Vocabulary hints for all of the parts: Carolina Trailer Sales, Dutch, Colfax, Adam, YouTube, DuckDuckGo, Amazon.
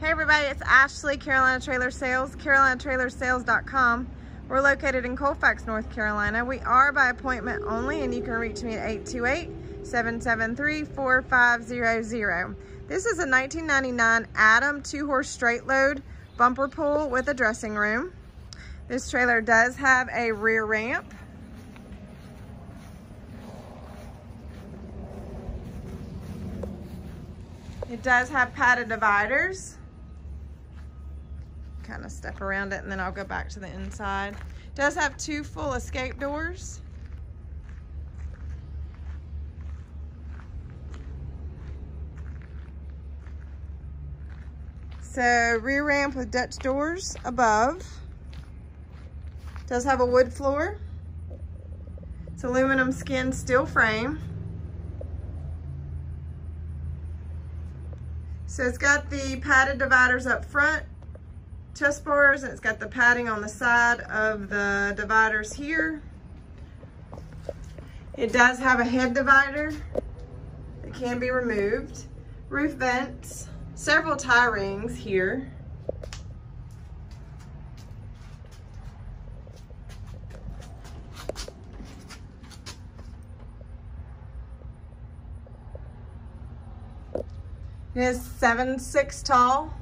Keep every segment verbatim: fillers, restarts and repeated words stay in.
Hey everybody, it's Ashley, Carolina Trailer Sales, carolina trailer sales dot com. We're located in Colfax, North Carolina. We are by appointment only, and you can reach me at eight two eight, seven seven three, four five zero zero. This is a nineteen ninety-nine Adam two-horse straight load bumper pull with a dressing room. This trailer does have a rear ramp. It does have padded dividers. Kind of step around it and then I'll go back to the inside. It does have two full escape doors. So rear ramp with Dutch doors above. It does have a wood floor. It's aluminum skin steel frame. So it's got the padded dividers up front, chest bars, and it's got the padding on the side of the dividers here. It does have a head divider that can be removed, roof vents, several tie rings here. It is seven six tall.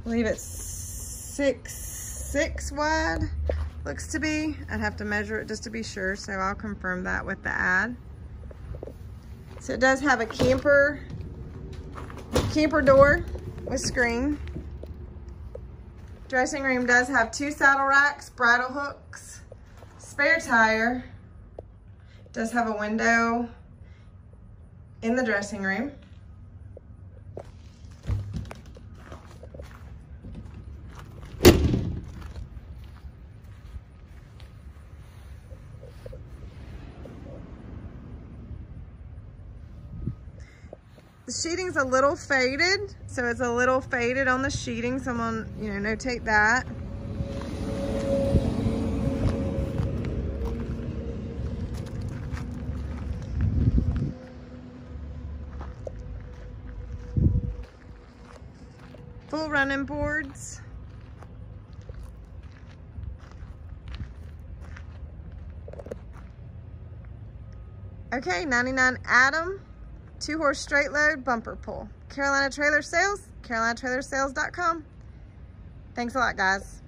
I believe it's six six wide, looks to be. I'd have to measure it just to be sure, so I'll confirm that with the ad. So it does have a camper, camper door with screen. Dressing room does have two saddle racks, bridle hooks, spare tire. It does have a window in the dressing room. The sheeting's a little faded, so it's a little faded on the sheeting. Someone, you know, notate that. Full running boards. Okay, ninety-nine Adam, two horse straight load bumper pull. Carolina Trailer Sales, carolina trailer sales dot com. Thanks a lot, guys.